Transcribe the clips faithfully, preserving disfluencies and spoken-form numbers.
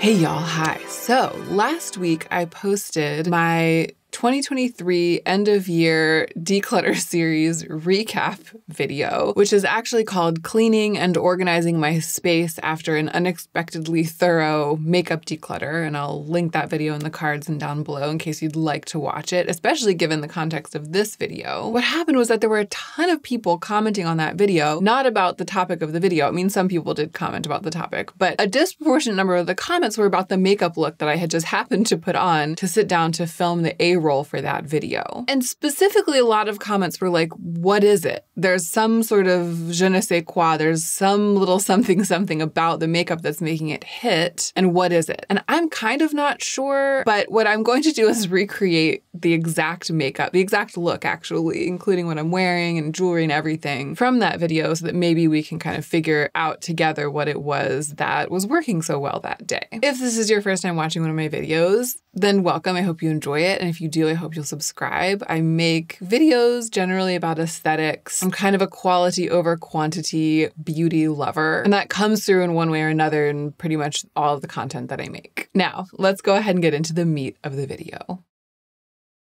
Hey y'all, hi. So last week I posted my twenty twenty-three end of year declutter series recap video, which is actually called Cleaning and Organizing My Space After an Unexpectedly Thorough Makeup Declutter. And I'll link that video in the cards and down below in case you'd like to watch it, especially given the context of this video. What happened was that there were a ton of people commenting on that video, not about the topic of the video. I mean, some people did comment about the topic, but a disproportionate number of the comments were about the makeup look that I had just happened to put on to sit down to film the A role for that video. And specifically, a lot of comments were like, what is it? There's some sort of je ne sais quoi, there's some little something something about the makeup that's making it hit, and what is it? And I'm kind of not sure, but what I'm going to do is recreate the exact makeup, the exact look actually, including what I'm wearing and jewelry and everything from that video so that maybe we can kind of figure out together what it was that was working so well that day. If this is your first time watching one of my videos, then welcome. I hope you enjoy it. And if If you do, I hope you'll subscribe. I make videos generally about aesthetics. I'm kind of a quality over quantity beauty lover, and that comes through in one way or another in pretty much all of the content that I make. Now, let's go ahead and get into the meat of the video.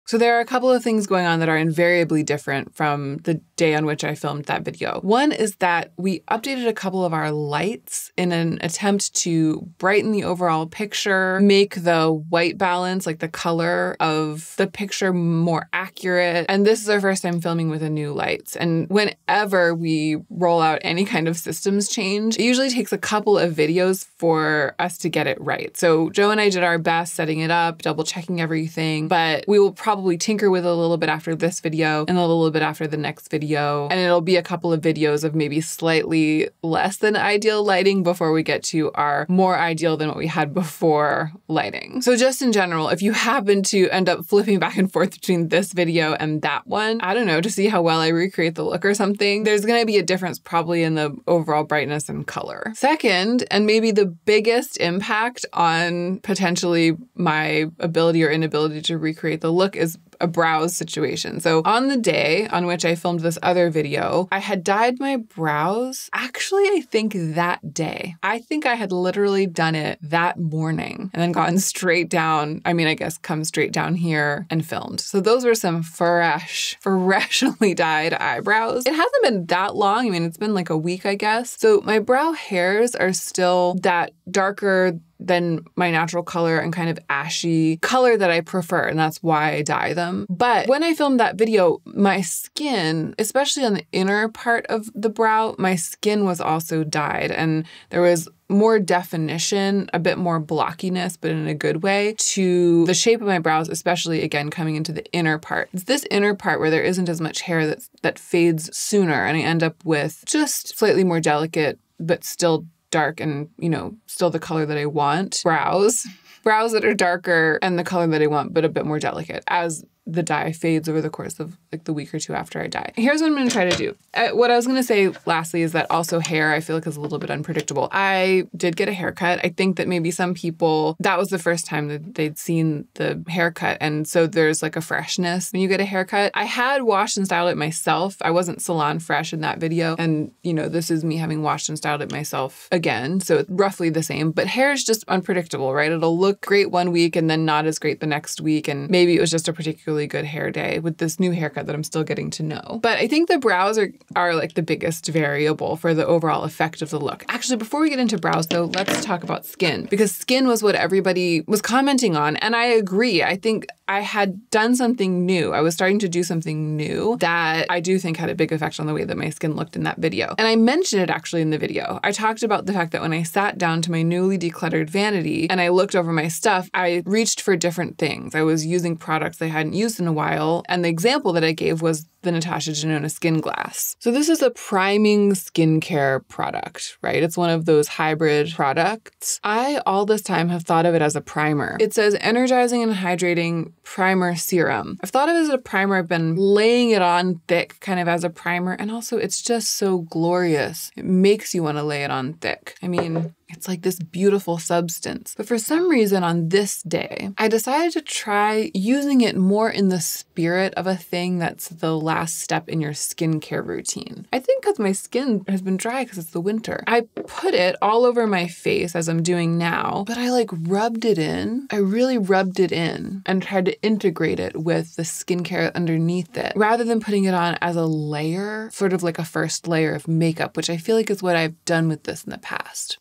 So there are a couple of things going on that are invariably different from the day on which I filmed that video. One is that we updated a couple of our lights in an attempt to brighten the overall picture, make the white balance, like the color of the picture, more accurate. And this is our first time filming with the new lights. And whenever we roll out any kind of systems change, it usually takes a couple of videos for us to get it right. So Joe and I did our best setting it up, double checking everything, but we will probably probably tinker with it a little bit after this video and a little bit after the next video. And it'll be a couple of videos of maybe slightly less than ideal lighting before we get to our more ideal than what we had before lighting. So just in general, if you happen to end up flipping back and forth between this video and that one, I don't know, to see how well I recreate the look or something, there's gonna be a difference probably in the overall brightness and color. Second, and maybe the biggest impact on potentially my ability or inability to recreate the look is a brows situation. So on the day on which I filmed this other video, I had dyed my brows. Actually, I think that day. I think I had literally done it that morning and then gotten straight down. I mean, I guess come straight down here and filmed. So those were some fresh, freshly dyed eyebrows. It hasn't been that long. I mean, it's been like a week, I guess. So my brow hairs are still that darker than my natural color and kind of ashy color that I prefer, and that's why I dye them. But when I filmed that video, my skin, especially on the inner part of the brow, my skin was also dyed, and there was more definition, a bit more blockiness, but in a good way, to the shape of my brows, especially again coming into the inner part. It's this inner part where there isn't as much hair that that fades sooner, and I end up with just slightly more delicate but still dark and, you know, still the color that I want. Brows. Brows that are darker and the color that I want, but a bit more delicate as the dye fades over the course of like the week or two after I dye. Here's what I'm gonna try to do. Uh, what I was gonna say lastly is that also hair I feel like is a little bit unpredictable. I did get a haircut. I think that maybe some people, that was the first time that they'd seen the haircut, and so there's like a freshness when you get a haircut. I had washed and styled it myself. I wasn't salon fresh in that video, and you know, this is me having washed and styled it myself again, so it's roughly the same, but hair is just unpredictable, right? It'll look great one week and then not as great the next week, and maybe it was just a particular really good hair day with this new haircut that I'm still getting to know. But I think the brows are, are like the biggest variable for the overall effect of the look. Actually, before we get into brows though, let's talk about skin, because skin was what everybody was commenting on. And I agree. I think I had done something new. I was starting to do something new that I do think had a big effect on the way that my skin looked in that video. And I mentioned it actually in the video. I talked about the fact that when I sat down to my newly decluttered vanity and I looked over my stuff, I reached for different things. I was using products that I hadn't used used in a while, and the example that I gave was the Natasha Denona Skin Glass. So this is a priming skincare product, right? It's one of those hybrid products. I, all this time, have thought of it as a primer. It says energizing and hydrating primer serum. I've thought of it as a primer. I've been laying it on thick kind of as a primer, and also it's just so glorious. It makes you want to lay it on thick. I mean, It's like this beautiful substance. But for some reason on this day, I decided to try using it more in the spirit of a thing that's the last step in your skincare routine. I think because my skin has been dry because it's the winter. I put it all over my face as I'm doing now, but I like rubbed it in. I really rubbed it in and tried to integrate it with the skincare underneath it rather than putting it on as a layer, sort of like a first layer of makeup, which I feel like is what I've done with this in the past.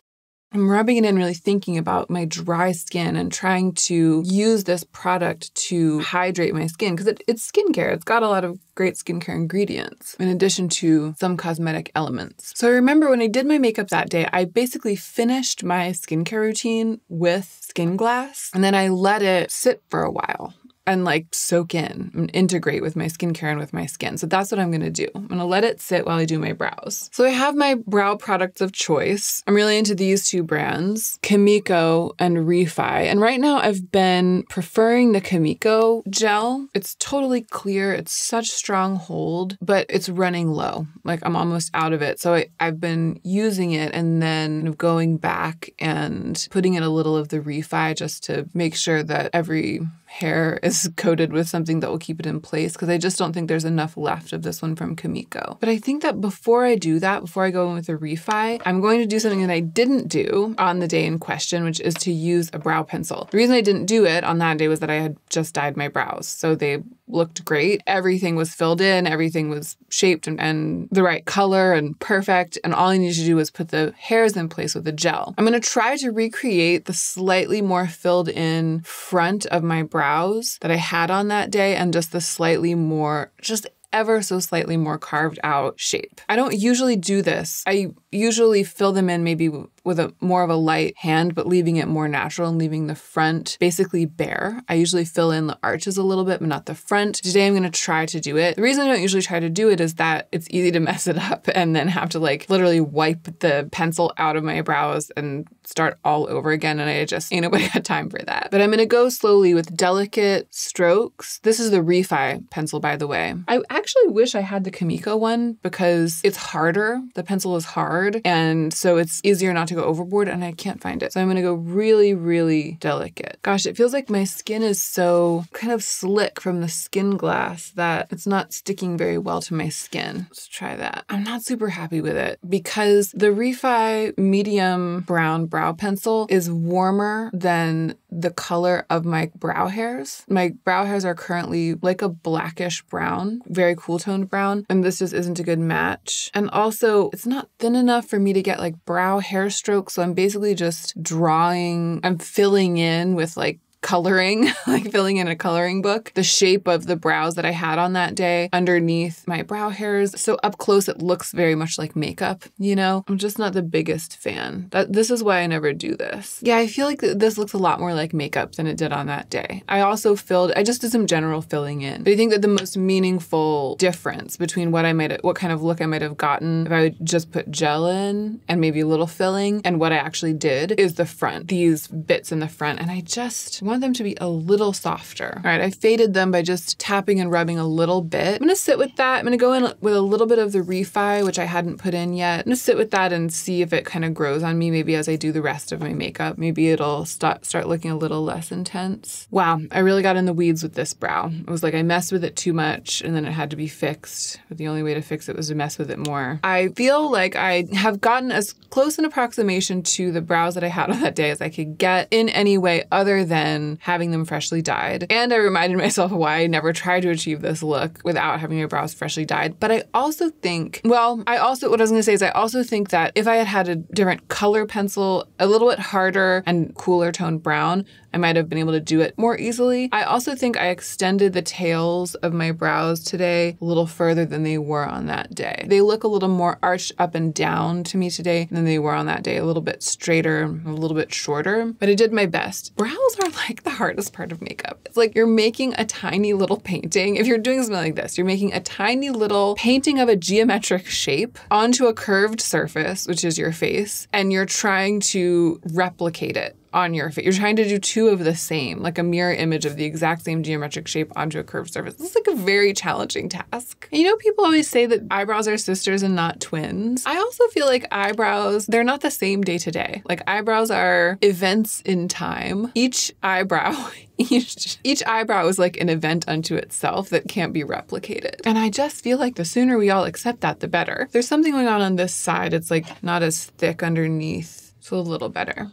I'm rubbing it in, really thinking about my dry skin and trying to use this product to hydrate my skin because it, it's skincare. It's got a lot of great skincare ingredients in addition to some cosmetic elements. So I remember when I did my makeup that day, I basically finished my skincare routine with Skin Glass and then I let it sit for a while and like soak in and integrate with my skincare and with my skin. So that's what I'm gonna do. I'm gonna let it sit while I do my brows. So I have my brow products of choice. I'm really into these two brands, Kimiko and Refy. And right now I've been preferring the Kimiko gel. It's totally clear, it's such strong hold, but it's running low. Like I'm almost out of it. So I, I've been using it and then going back and putting in a little of the Refy just to make sure that every hair is coated with something that will keep it in place because I just don't think there's enough left of this one from Kimiko. But I think that before I do that, before I go in with a Refy, I'm going to do something that I didn't do on the day in question, which is to use a brow pencil. The reason I didn't do it on that day was that I had just dyed my brows. So they looked great. Everything was filled in, everything was shaped and, and the right color and perfect. And all I needed to do was put the hairs in place with the gel. I'm gonna try to recreate the slightly more filled in front of my brows that I had on that day and just the slightly more, just ever so slightly more carved out shape. I don't usually do this. I usually fill them in maybe with a more of a light hand, but leaving it more natural and leaving the front basically bare. I usually fill in the arches a little bit, but not the front. Today I'm gonna try to do it. The reason I don't usually try to do it is that it's easy to mess it up and then have to like literally wipe the pencil out of my brows and start all over again. And I just, ain't nobody had time for that. But I'm gonna go slowly with delicate strokes. This is the Refy pencil, by the way. I actually wish I had the Kimiko one because it's harder. The pencil is hard. And so it's easier not to go overboard and I can't find it. So I'm gonna go really, really delicate. Gosh, it feels like my skin is so kind of slick from the Skin Glass that it's not sticking very well to my skin. Let's try that. I'm not super happy with it because the Refy medium brown brow pencil is warmer than the color of my brow hairs. My brow hairs are currently like a blackish brown, very cool toned brown, and this just isn't a good match. And also it's not thin enough for me to get like brow hair stroke, so I'm basically just drawing, I'm filling in with like coloring, like filling in a coloring book, the shape of the brows that I had on that day underneath my brow hairs. So up close, it looks very much like makeup, you know? I'm just not the biggest fan. That, this is why I never do this. Yeah, I feel like th this looks a lot more like makeup than it did on that day. I also filled, I just did some general filling in. But I think that the most meaningful difference between what I made, what kind of look I might have gotten if I would just put gel in and maybe a little filling and what I actually did is the front, these bits in the front. And I just want them to be a little softer. All right, I faded them by just tapping and rubbing a little bit. I'm gonna sit with that. I'm gonna go in with a little bit of the Refy, which I hadn't put in yet. I'm gonna sit with that and see if it kind of grows on me maybe as I do the rest of my makeup. Maybe it'll st- start looking a little less intense. Wow, I really got in the weeds with this brow. It was like I messed with it too much and then it had to be fixed, but the only way to fix it was to mess with it more. I feel like I have gotten as close an approximation to the brows that I had on that day as I could get in any way other than having them freshly dyed. And I reminded myself why I never tried to achieve this look without having my brows freshly dyed. But I also think, well, I also, what I was gonna say is I also think that if I had had a different color pencil, a little bit harder and cooler toned brown, I might have been able to do it more easily. I also think I extended the tails of my brows today a little further than they were on that day. They look a little more arched up and down to me today than they were on that day, a little bit straighter, a little bit shorter, but I did my best. Brows are like the hardest part of makeup. It's like you're making a tiny little painting. If you're doing something like this, you're making a tiny little painting of a geometric shape onto a curved surface, which is your face, and you're trying to replicate it on your face. You're trying to do two of the same, like a mirror image of the exact same geometric shape onto a curved surface. This is like a very challenging task. And you know, people always say that eyebrows are sisters and not twins. I also feel like eyebrows, they're not the same day to day. Like eyebrows are events in time. Each eyebrow, each, each eyebrow is like an event unto itself that can't be replicated. And I just feel like the sooner we all accept that, the better. There's something going on on this side. It's like not as thick underneath. It's a little better.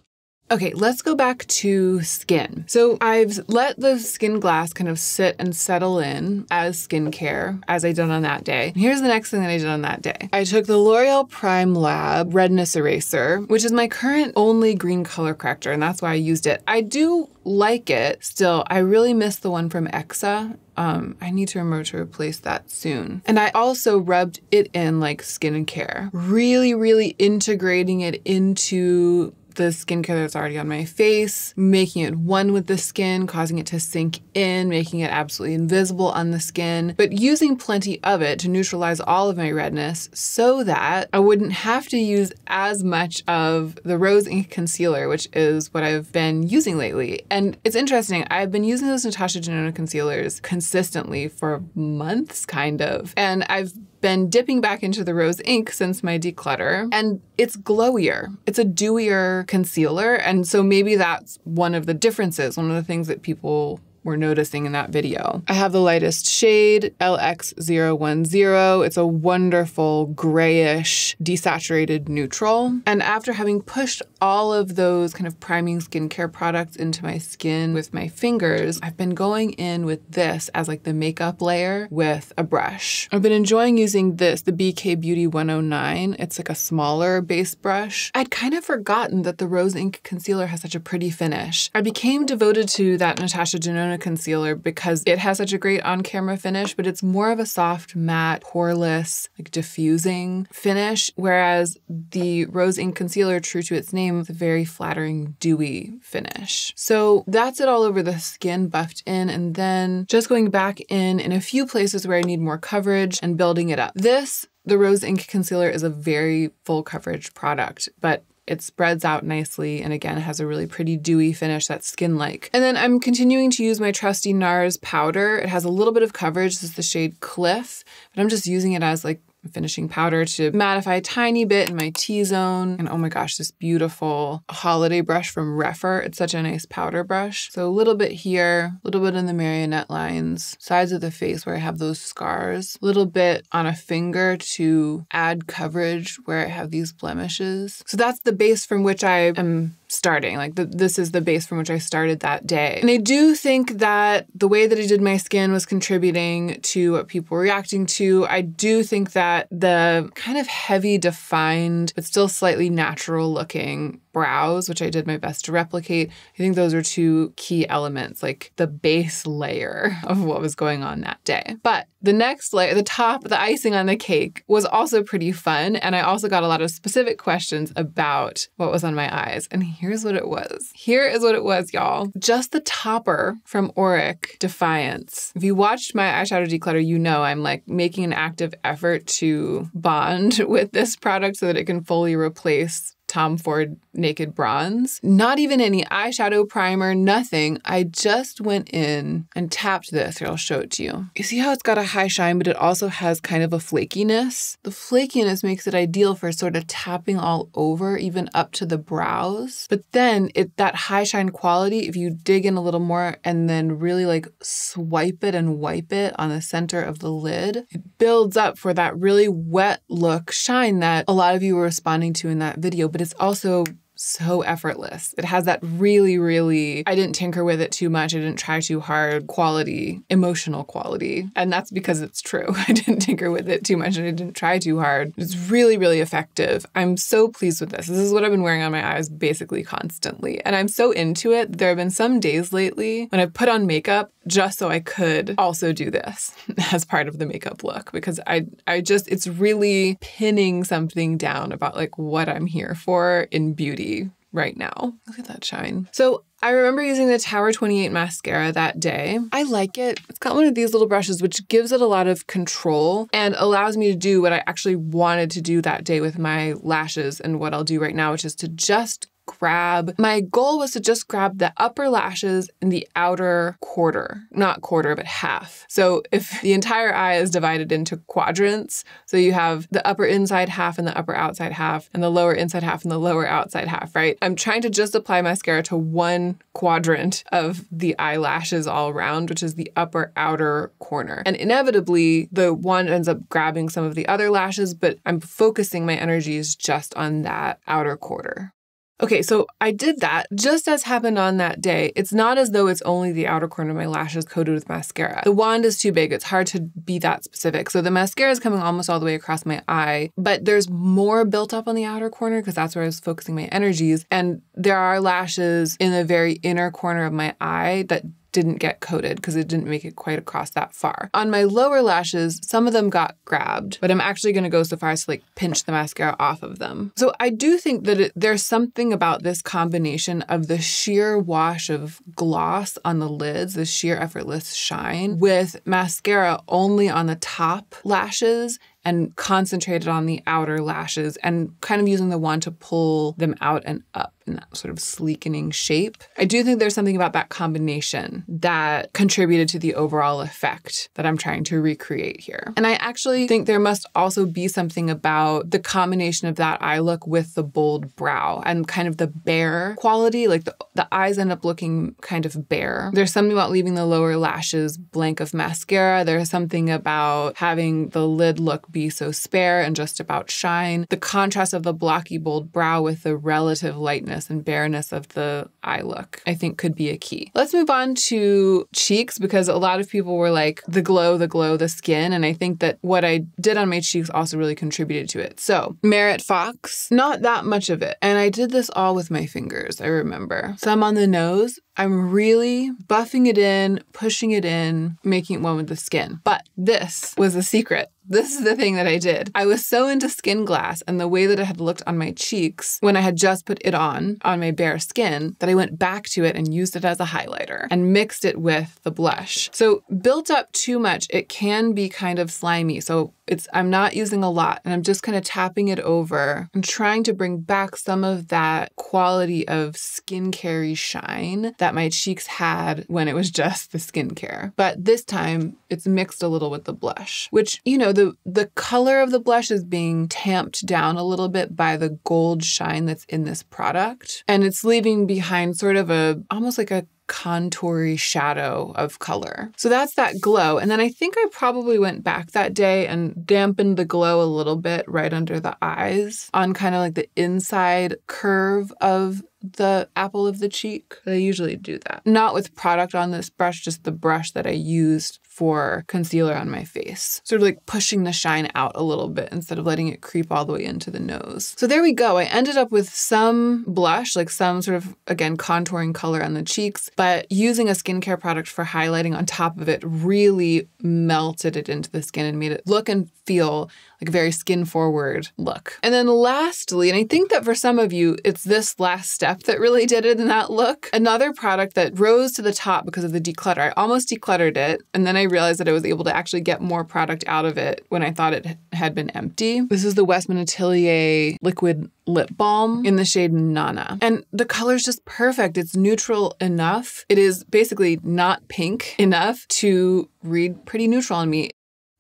Okay, let's go back to skin. So I've let the skin glass kind of sit and settle in as skincare, as I did on that day. And here's the next thing that I did on that day. I took the L'Oreal Prime Lab Redness Eraser, which is my current only green color corrector, and that's why I used it. I do like it still. I really miss the one from Exa. Um, I need to remember to replace that soon. And I also rubbed it in like skincare, really, really integrating it into the skincare that's already on my face, making it one with the skin, causing it to sink in, making it absolutely invisible on the skin, but using plenty of it to neutralize all of my redness so that I wouldn't have to use as much of the Rose Inc concealer, which is what I've been using lately. And it's interesting, I've been using those Natasha Denona concealers consistently for months, kind of, and I've been dipping back into the Rose Inc since my declutter, and it's glowier. It's a dewier concealer, and so maybe that's one of the differences, one of the things that people were noticing in that video. I have the lightest shade, L X zero one zero. It's a wonderful grayish, desaturated neutral. And after having pushed all of those kind of priming skincare products into my skin with my fingers, I've been going in with this as like the makeup layer with a brush. I've been enjoying using this, the B K Beauty one oh nine. It's like a smaller base brush. I'd kind of forgotten that the Rose Inc concealer has such a pretty finish. I became devoted to that Natasha Denona concealer because it has such a great on-camera finish, but it's more of a soft, matte, poreless, like diffusing finish, whereas the Rose Inc concealer, true to its name, is a very flattering, dewy finish. So that's it all over the skin, buffed in, and then just going back in in a few places where I need more coverage and building it up. This, the Rose Inc concealer, is a very full coverage product, but it spreads out nicely, and again, it has a really pretty dewy finish that's skin-like. And then I'm continuing to use my trusty NARS powder. It has a little bit of coverage. This is the shade Cliff, but I'm just using it as like finishing powder to mattify a tiny bit in my T-zone. And oh my gosh, this beautiful holiday brush from Rèphr. It's such a nice powder brush. So a little bit here, a little bit in the marionette lines, sides of the face where I have those scars, a little bit on a finger to add coverage where I have these blemishes. So that's the base from which I am starting. Like the, this is the base from which I started that day. And I do think that the way that I did my skin was contributing to what people were reacting to. I do think that the kind of heavy defined, but still slightly natural looking brows, which I did my best to replicate. I think those are two key elements, like the base layer of what was going on that day. But the next layer, the top, the icing on the cake, was also pretty fun. And I also got a lot of specific questions about what was on my eyes. And here's what it was. Here is what it was, y'all. Just the topper from Auric Defiance. If you watched my eyeshadow declutter, you know I'm like making an active effort to bond with this product so that it can fully replace Tom Ford Naked Bronze. Not even any eyeshadow primer, nothing. I just went in and tapped this. Here, I'll show it to you. You see how it's got a high shine, but it also has kind of a flakiness? The flakiness makes it ideal for sort of tapping all over, even up to the brows. But then it that high shine quality, if you dig in a little more and then really like swipe it and wipe it on the center of the lid, it builds up for that really wet look shine that a lot of you were responding to in that video. But But it's also so effortless. It has that really, really, I didn't tinker with it too much. I didn't try too hard quality, emotional quality. And that's because it's true. I didn't tinker with it too much and I didn't try too hard. It's really, really effective. I'm so pleased with this. This is what I've been wearing on my eyes basically constantly. And I'm so into it. There have been some days lately when I've put on makeup just so I could also do this as part of the makeup look, because I, I just, it's really pinning something down about like what I'm here for in beauty right now. Look at that shine. So I remember using the Tower twenty-eight mascara that day. I like it. It's got one of these little brushes, which gives it a lot of control and allows me to do what I actually wanted to do that day with my lashes and what I'll do right now, which is to just grab. My goal was to just grab the upper lashes and the outer quarter, not quarter, but half. So if the entire eye is divided into quadrants, so you have the upper inside half and the upper outside half and the lower inside half and the lower outside half, right? I'm trying to just apply mascara to one quadrant of the eyelashes all around, which is the upper outer corner. And inevitably, the wand ends up grabbing some of the other lashes, but I'm focusing my energies just on that outer quarter. Okay, so I did that just as happened on that day. It's not as though it's only the outer corner of my lashes coated with mascara. The wand is too big. It's hard to be that specific. So the mascara is coming almost all the way across my eye, but there's more built up on the outer corner because that's where I was focusing my energies. And there are lashes in the very inner corner of my eye that didn't get coated because it didn't make it quite across that far. On my lower lashes, some of them got grabbed, but I'm actually gonna go so far as to like pinch the mascara off of them. So I do think that it, there's something about this combination of the sheer wash of gloss on the lids, the sheer effortless shine, with mascara only on the top lashes and concentrated on the outer lashes and kind of using the wand to pull them out and up in that sort of sleekening shape. I do think there's something about that combination that contributed to the overall effect that I'm trying to recreate here. And I actually think there must also be something about the combination of that eye look with the bold brow and kind of the bare quality, like the, the eyes end up looking kind of bare. There's something about leaving the lower lashes blank of mascara. There's something about having the lid look be so spare and just about shine. The contrast of the blocky, bold brow with the relative lightness and bareness of the eye look, I think could be a key. Let's move on to cheeks because a lot of people were like, the glow, the glow, the skin. And I think that what I did on my cheeks also really contributed to it. So Merit Fox, not that much of it. And I did this all with my fingers, I remember. Some on the nose. I'm really buffing it in, pushing it in, making it one with the skin. But this was the secret. This is the thing that I did. I was so into Skin Glass and the way that it had looked on my cheeks when I had just put it on, on my bare skin, that I went back to it and used it as a highlighter and mixed it with the blush. So built up too much, it can be kind of slimy. So it's, I'm not using a lot and I'm just kind of tapping it over and trying to bring back some of that quality of skincare-y shine that my cheeks had when it was just the skincare. But this time it's mixed a little with the blush, which, you know, the, the color of the blush is being tamped down a little bit by the gold shine that's in this product. And it's leaving behind sort of a, almost like a contoury shadow of color. So that's that glow. And then I think I probably went back that day and dampened the glow a little bit right under the eyes on kind of like the inside curve of the apple of the cheek. I usually do that. Not with product on this brush, just the brush that I used for concealer on my face. Sort of like pushing the shine out a little bit instead of letting it creep all the way into the nose. So there we go. I ended up with some blush, like some sort of, again, contouring color on the cheeks, but using a skincare product for highlighting on top of it really melted it into the skin and made it look and feel like a very skin forward look. And then lastly, and I think that for some of you, it's this last step that really did it in that look. Another product that rose to the top because of the declutter. I almost decluttered it, and then I realized that I was able to actually get more product out of it when I thought it had been empty. This is the Westman Atelier Liquid Lip Balm in the shade Nana. And the color's just perfect. It's neutral enough. It is basically not pink enough to read pretty neutral on me.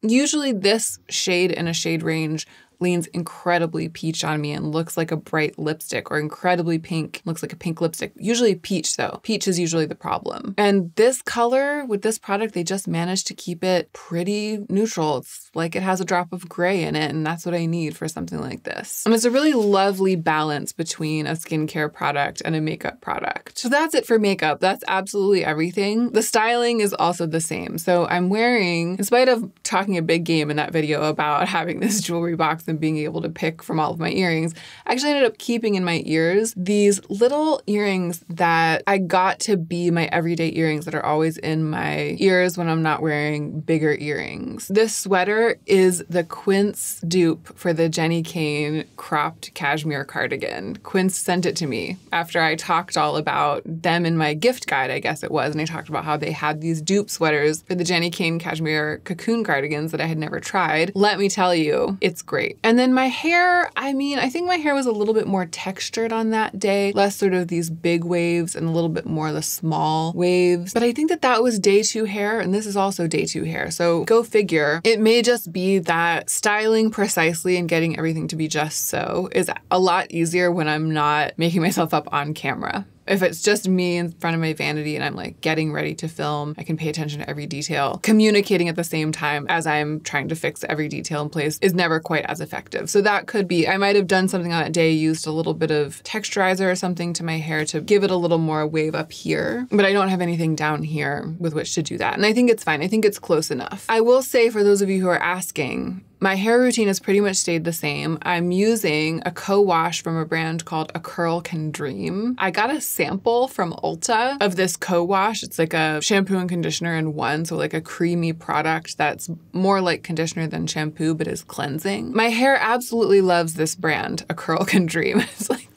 Usually this shade in a shade range leans incredibly peach on me and looks like a bright lipstick, or incredibly pink, looks like a pink lipstick. Usually peach though. Peach is usually the problem. And this color with this product, they just managed to keep it pretty neutral. It's like it has a drop of gray in it, and that's what I need for something like this. And it's a really lovely balance between a skincare product and a makeup product. So that's it for makeup. That's absolutely everything. The styling is also the same. So I'm wearing, in spite of talking a big game in that video about having this jewelry box and being able to pick from all of my earrings, I actually ended up keeping in my ears these little earrings that I got to be my everyday earrings that are always in my ears when I'm not wearing bigger earrings. This sweater here is the Quince dupe for the Jenni Kayne cropped cashmere cardigan. Quince sent it to me after I talked all about them in my gift guide, I guess it was, and I talked about how they had these dupe sweaters for the Jenni Kayne cashmere cocoon cardigans that I had never tried. Let me tell you, it's great. And then my hair, I mean, I think my hair was a little bit more textured on that day, less sort of these big waves and a little bit more the small waves. But I think that that was day two hair, and this is also day two hair, so go figure. It may just be that styling precisely and getting everything to be just so is a lot easier when I'm not making myself up on camera. If it's just me in front of my vanity and I'm like getting ready to film, I can pay attention to every detail. Communicating at the same time as I'm trying to fix every detail in place is never quite as effective. So that could be, I might've done something on that day, used a little bit of texturizer or something to my hair to give it a little more wave up here, but I don't have anything down here with which to do that. And I think it's fine. I think it's close enough. I will say, for those of you who are asking, my hair routine has pretty much stayed the same. I'm using a co-wash from a brand called A Curl Can Dream. I got a sample from Ulta of this co-wash. It's like a shampoo and conditioner in one, so like a creamy product that's more like conditioner than shampoo, but is cleansing. My hair absolutely loves this brand, A Curl Can Dream. It's like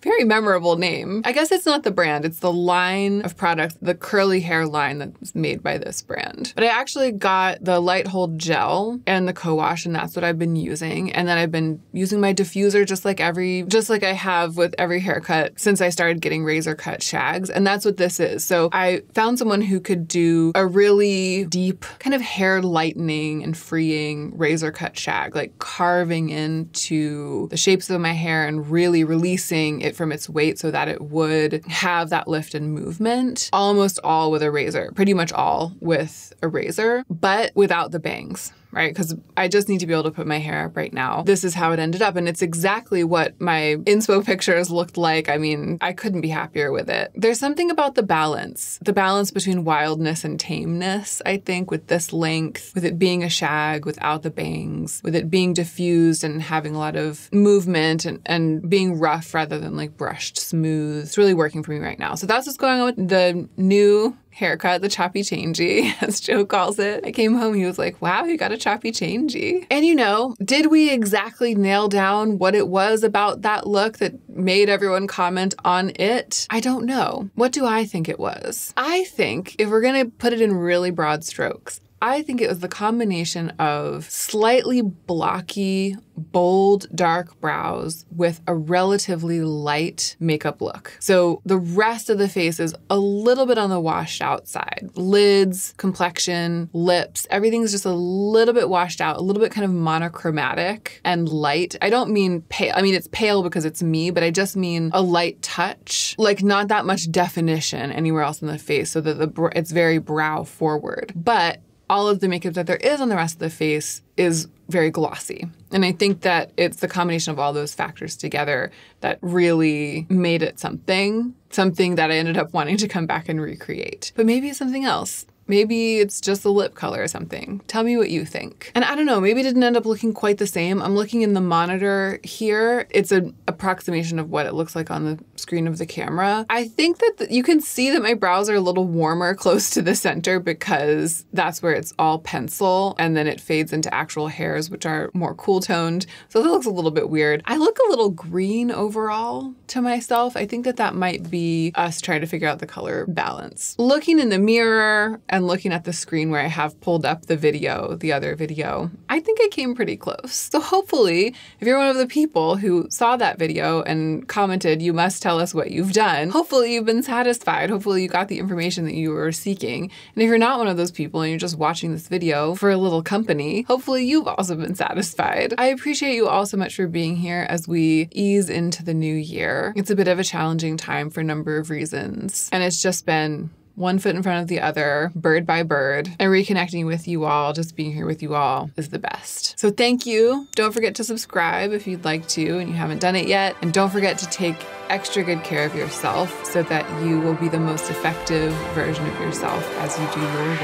very memorable name. I guess it's not the brand, it's the line of products, the curly hair line that's made by this brand. But I actually got the Light Hold Gel and the co-wash, and that's what I've been using. And then I've been using my diffuser just like every, just like I have with every haircut since I started getting razor cut shags. And that's what this is. So I found someone who could do a really deep kind of hair lightening and freeing razor cut shag, like carving into the shapes of my hair and really releasing it from its weight so that it would have that lift and movement, almost all with a razor, pretty much all with a razor, but without the bangs, right? Because I just need to be able to put my hair up right now. This is how it ended up, and it's exactly what my inspo pictures looked like. I mean, I couldn't be happier with it. There's something about the balance, the balance between wildness and tameness, I think, with this length, with it being a shag, without the bangs, with it being diffused and having a lot of movement and, and being rough rather than like brushed smooth. It's really working for me right now. So that's what's going on with the new haircut, the choppy changey, as Joe calls it. I came home, he was like, wow, you got a choppy changey. And you know, did we exactly nail down what it was about that look that made everyone comment on it? I don't know. What do I think it was? I think, if we're gonna put it in really broad strokes, I think it was the combination of slightly blocky, bold, dark brows with a relatively light makeup look. So the rest of the face is a little bit on the washed out side. Lids, complexion, lips, everything's just a little bit washed out, a little bit kind of monochromatic and light. I don't mean pale, I mean it's pale because it's me, but I just mean a light touch, like not that much definition anywhere else in the face, so that the it's very brow forward. But all of the makeup that there is on the rest of the face is very glossy. And I think that it's the combination of all those factors together that really made it something, something that I ended up wanting to come back and recreate. But maybe it's something else. Maybe it's just the lip color or something. Tell me what you think. And I don't know, maybe it didn't end up looking quite the same. I'm looking in the monitor here. It's an approximation of what it looks like on the screen of the camera. I think that the, you can see that my brows are a little warmer close to the center because that's where it's all pencil and then it fades into actual hairs, which are more cool toned. So that looks a little bit weird. I look a little green overall to myself. I think that that might be us trying to figure out the color balance. Looking in the mirror, and looking at the screen where I have pulled up the video, the other video, I think I came pretty close. So hopefully, if you're one of the people who saw that video and commented, you must tell us what you've done. Hopefully you've been satisfied. Hopefully you got the information that you were seeking. And if you're not one of those people and you're just watching this video for a little company, hopefully you've also been satisfied. I appreciate you all so much for being here as we ease into the new year. It's a bit of a challenging time for a number of reasons, and it's just been one foot in front of the other, bird by bird, and reconnecting with you all, just being here with you all is the best. So thank you. Don't forget to subscribe if you'd like to and you haven't done it yet. And don't forget to take extra good care of yourself so that you will be the most effective version of yourself as you do your work in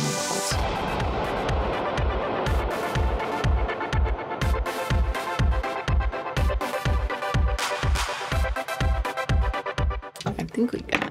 the world. I think we got it.